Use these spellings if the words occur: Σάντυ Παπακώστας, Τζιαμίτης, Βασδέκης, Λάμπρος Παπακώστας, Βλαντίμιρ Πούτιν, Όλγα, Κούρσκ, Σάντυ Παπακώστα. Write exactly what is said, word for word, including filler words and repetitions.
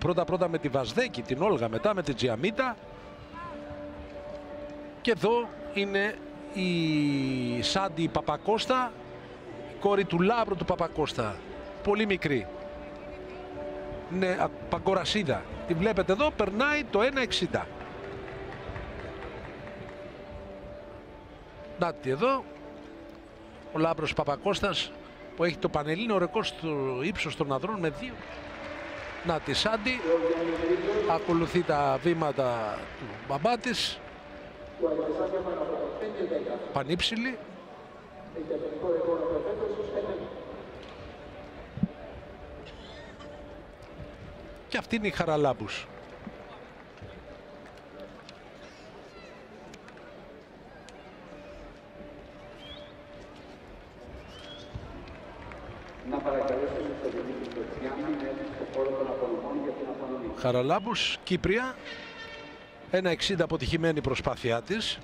πρώτα πρώτα με τη Βασδέκη, την Όλγα, μετά με την Τζιαμίτα. Και εδώ είναι η Σάντυ Παπακώστα, η κόρη του Λάβρου του Παπακώστα, πολύ μικρή. Είναι παγκορασίδα, τη βλέπετε εδώ, περνάει το ένα εξήντα. Νάτι εδώ, ο Λάμπρος Παπακώστας που έχει το πανελλήνιο ρεκόρ στο ύψος των ανδρών με δύο. Νάτι Σάντι, ακολουθεί τα βήματα του μπαμπά της, πανύψηλη. Και αυτή είναι η Χαράλαμπος. Χαράλαμπος, Κύπρια, ένα εξήντα αποτυχημένη προσπάθειά της.